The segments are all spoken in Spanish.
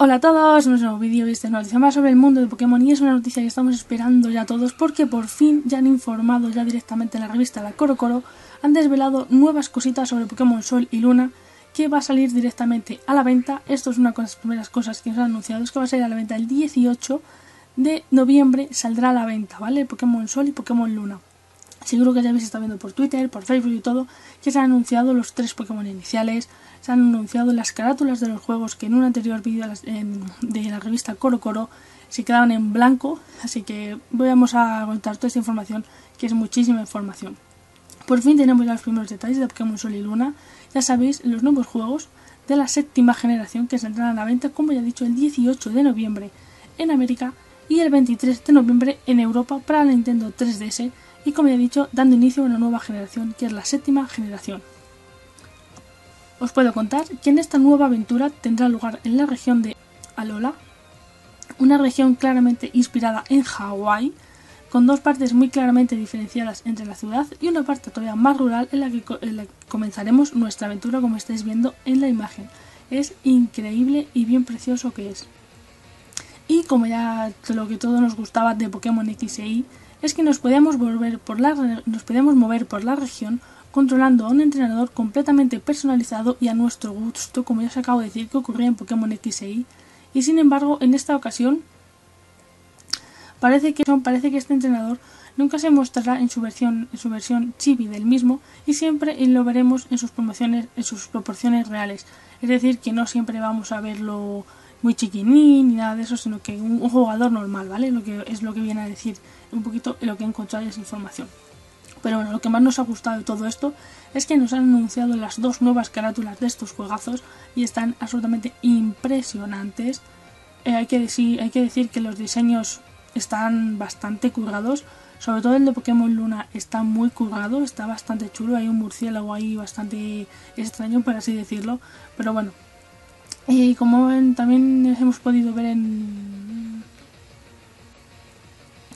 Hola a todos, nuevo vídeo y esta noticia más sobre el mundo de Pokémon, y es una noticia que estamos esperando ya todos porque por fin ya han informado ya directamente en la revista La CoroCoro, han desvelado nuevas cositas sobre Pokémon Sol y Luna que va a salir directamente a la venta. Esto es una de las primeras cosas que nos han anunciado, es que va a salir a la venta el 18 de noviembre, saldrá a la venta, ¿vale? Pokémon Sol y Pokémon Luna. Seguro que ya habéis estado viendo por Twitter, por Facebook y todo, que se han anunciado los tres Pokémon iniciales, se han anunciado las carátulas de los juegos que en un anterior vídeo de la revista CoroCoro se quedaban en blanco, así que vamos a contar toda esta información, que es muchísima información. Por fin tenemos ya los primeros detalles de Pokémon Sol y Luna, ya sabéis, los nuevos juegos de la 7ª generación que saldrán a la venta, como ya he dicho, el 18 de noviembre en América y el 23 de noviembre en Europa para la Nintendo 3DS, y como ya he dicho, dando inicio a una nueva generación, que es la 7ª generación. Os puedo contar que en esta nueva aventura tendrá lugar en la región de Alola, una región claramente inspirada en Hawái, con dos partes muy claramente diferenciadas entre la ciudad y una parte todavía más rural en la que comenzaremos nuestra aventura, como estáis viendo en la imagen. Es increíble y bien precioso que es. Y como ya lo que todo nos gustaba de Pokémon X e Y, es que nos podemos mover por la región controlando a un entrenador completamente personalizado y a nuestro gusto, como ya os acabo de decir que ocurría en Pokémon X e Y. Y sin embargo, en esta ocasión parece que este entrenador nunca se mostrará en su versión chibi del mismo, y siempre lo veremos en sus proporciones reales. Es decir, que no siempre vamos a verlo muy chiquinín ni nada de eso, sino que un jugador normal, ¿vale? Es lo que viene a decir un poquito lo que he encontrado en esa información. Pero bueno, lo que más nos ha gustado de todo esto es que nos han anunciado las dos nuevas carátulas de estos juegazos y están absolutamente impresionantes. Hay que decir que los diseños están bastante currados, sobre todo el de Pokémon Luna está muy currado, está bastante chulo, hay un murciélago ahí bastante extraño, por así decirlo, pero bueno. Y como también hemos podido ver en...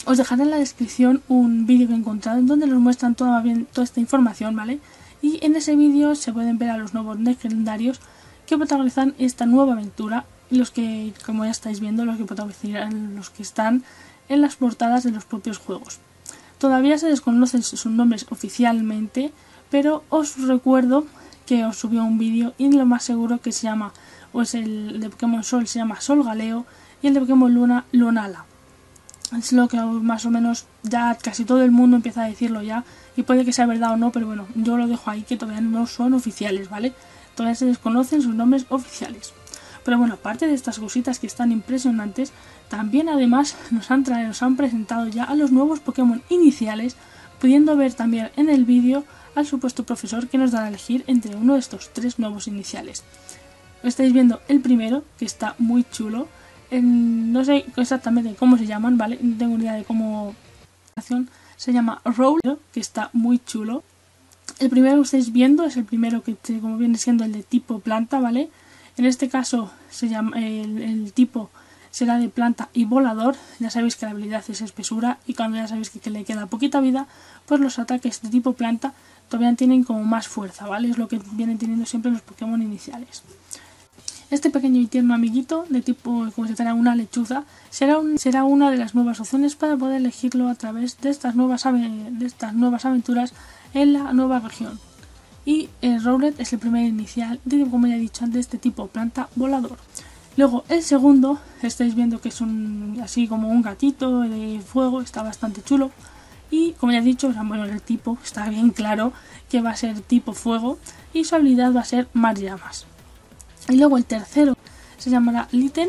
Os dejaré en la descripción un vídeo que he encontrado en donde nos muestran toda esta información, ¿vale? Y en ese vídeo se pueden ver a los nuevos legendarios que protagonizan esta nueva aventura y los que, como ya estáis viendo, los que protagonizarán, los que están en las portadas de los propios juegos. Todavía se desconocen sus nombres oficialmente, pero os recuerdo que os subió un vídeo y lo más seguro que se llama... Pues el de Pokémon Sol se llama Solgaleo y el de Pokémon Luna, Lunala. Es lo que más o menos ya casi todo el mundo empieza a decirlo ya. Y puede que sea verdad o no, pero bueno, yo lo dejo ahí que todavía no son oficiales, ¿vale? Todavía se desconocen sus nombres oficiales. Pero bueno, aparte de estas cositas que están impresionantes, también además nos han presentado ya a los nuevos Pokémon iniciales, pudiendo ver también en el vídeo al supuesto profesor que nos dará a elegir entre uno de estos tres nuevos iniciales. Estáis viendo el primero, que está muy chulo. No sé exactamente cómo se llaman, ¿vale? No tengo ni idea de cómo... Se llama Rowlet, que está muy chulo. El primero que estáis viendo es el primero que, como viene siendo, el de tipo planta, ¿vale? En este caso, se llama el tipo será de planta y volador. Ya sabéis que la habilidad es espesura y cuando ya sabéis que le queda poquita vida, pues los ataques de tipo planta todavía tienen como más fuerza, ¿vale? Es lo que vienen teniendo siempre los Pokémon iniciales. Este pequeño y tierno amiguito, de tipo como si fuera una lechuza, será una de las nuevas opciones para poder elegirlo a través de estas nuevas aventuras en la nueva región. Y el Rowlet es el primer inicial, como ya he dicho antes, de tipo planta volador. Luego el segundo, estáis viendo que es así como un gatito de fuego, está bastante chulo. Y como ya he dicho, bueno, el tipo está bien claro que va a ser tipo fuego y su habilidad va a ser más llamas. Y luego el tercero se llamará Litten,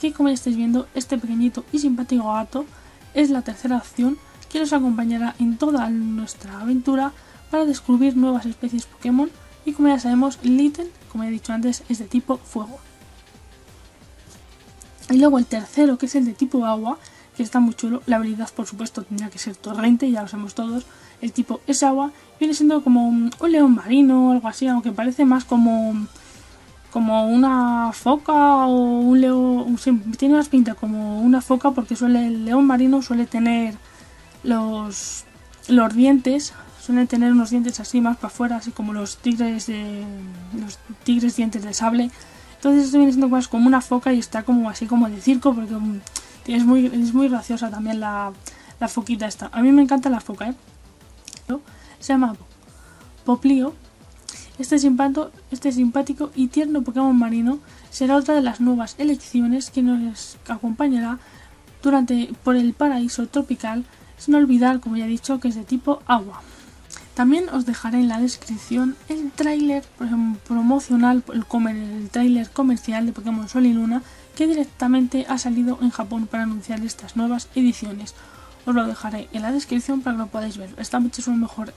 que como ya estáis viendo, este pequeñito y simpático gato es la tercera opción que nos acompañará en toda nuestra aventura para descubrir nuevas especies Pokémon. Y como ya sabemos, Litten, como ya he dicho antes, es de tipo fuego. Y luego el tercero, que es el de tipo agua, que está muy chulo. La habilidad, por supuesto, tendría que ser torrente, ya lo sabemos todos. El tipo es agua, viene siendo como un león marino o algo así, aunque parece más como... como una foca o un león. Tiene más pinta como una foca porque el león marino suele tener los dientes, suelen tener unos dientes así más para afuera, así como los tigres dientes de sable. Entonces esto viene siendo más como una foca y está como así como de circo, porque es muy graciosa también la foquita esta. A mí me encanta la foca, ¿eh? Se llama Poplio. Este simpático y tierno Pokémon marino será otra de las nuevas elecciones que nos acompañará por el paraíso tropical, sin olvidar, como ya he dicho, que es de tipo agua. También os dejaré en la descripción el tráiler promocional, el tráiler comercial de Pokémon Sol y Luna, que directamente ha salido en Japón para anunciar estas nuevas ediciones. Os lo dejaré en la descripción para que lo podáis ver. Está muchísimo mejor.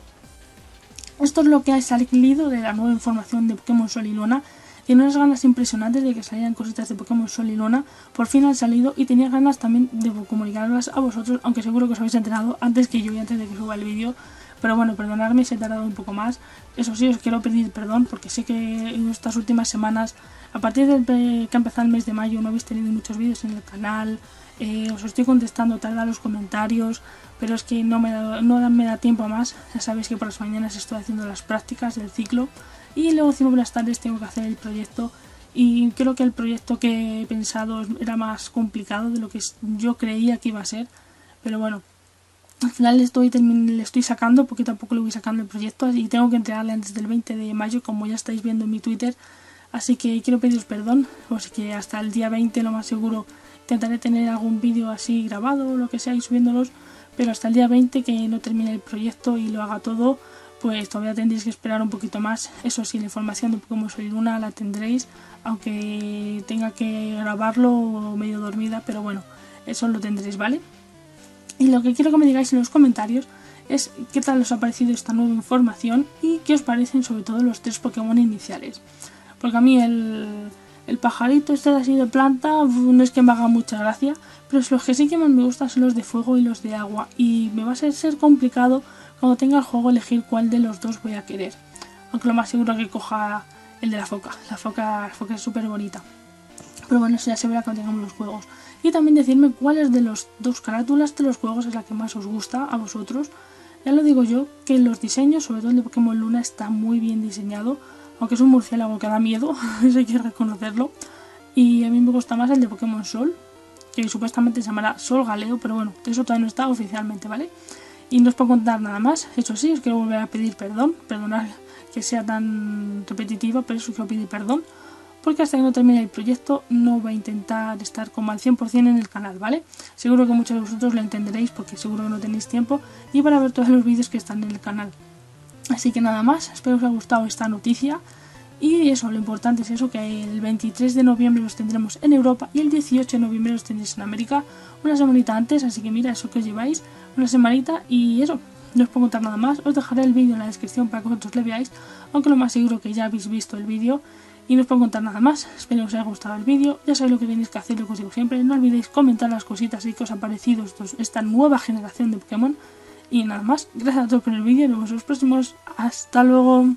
Esto es lo que ha salido de la nueva información de Pokémon Sol y Luna. Tenía unas ganas impresionantes de que salieran cositas de Pokémon Sol y Luna. Por fin han salido y tenía ganas también de comunicarlas a vosotros, aunque seguro que os habéis enterado antes que yo y antes de que suba el vídeo. Pero bueno, perdonadme si he tardado un poco más. Eso sí, os quiero pedir perdón porque sé que en estas últimas semanas, a partir de que ha empezado el mes de mayo, no habéis tenido muchos vídeos en el canal. Os estoy contestando tarde a los comentarios, pero es que no me da tiempo a más. Ya sabéis que por las mañanas estoy haciendo las prácticas del ciclo y luego encima por las tardes tengo que hacer el proyecto, y creo que el proyecto que he pensado era más complicado de lo que yo creía que iba a ser, pero bueno, al final le estoy sacando, porque tampoco le voy sacando el proyecto y tengo que entregarle antes del 20 de mayo, como ya estáis viendo en mi Twitter. Así que quiero pediros perdón, pues que hasta el día 20 lo más seguro intentaré tener algún vídeo así grabado o lo que sea y subiéndolos, pero hasta el día 20 que no termine el proyecto y lo haga todo, pues todavía tendréis que esperar un poquito más. Eso sí, la información de Pokémon Sol y Luna la tendréis, aunque tenga que grabarlo medio dormida, pero bueno, eso lo tendréis, ¿vale? Y lo que quiero que me digáis en los comentarios es qué tal os ha parecido esta nueva información y qué os parecen sobre todo los tres Pokémon iniciales. Porque a mí el pajarito este así de planta no es que me haga mucha gracia, pero los que sí que más me gustan son los de fuego y los de agua, y me va a ser complicado cuando tenga el juego elegir cuál de los dos voy a querer, aunque lo más seguro es que coja el de la foca. La foca es súper bonita, pero bueno, eso ya se verá cuando tengamos los juegos. Y también decirme cuáles de los dos carátulas de los juegos es la que más os gusta a vosotros. Ya lo digo yo, que los diseños, sobre todo el de Pokémon Luna, está muy bien diseñado, aunque es un murciélago que da miedo, eso hay que reconocerlo. Y a mí me gusta más el de Pokémon Sol, que supuestamente se llamará Solgaleo, pero bueno, eso todavía no está oficialmente, ¿vale? Y no os puedo contar nada más. Eso sí, os quiero volver a pedir perdón, perdonad que sea tan repetitiva, pero eso quiero pedir perdón, porque hasta que no termine el proyecto no voy a intentar estar como al 100% en el canal, ¿vale? Seguro que muchos de vosotros lo entenderéis, porque seguro que no tenéis tiempo y para ver todos los vídeos que están en el canal. Así que nada más, espero que os haya gustado esta noticia. Y eso, lo importante es eso, que el 23 de noviembre los tendremos en Europa y el 18 de noviembre los tendréis en América, una semanita antes, así que mira, eso que os lleváis, una semanita. Y eso, no os puedo contar nada más, os dejaré el vídeo en la descripción para que vosotros le veáis, aunque lo más seguro que ya habéis visto el vídeo. Y no os puedo contar nada más, espero que os haya gustado el vídeo, ya sabéis lo que tenéis que hacer, lo que os digo siempre, no olvidéis comentar las cositas y que os ha parecido esta nueva generación de Pokémon. Y nada más, gracias a todos por el vídeo, nos vemos en los próximos, hasta luego.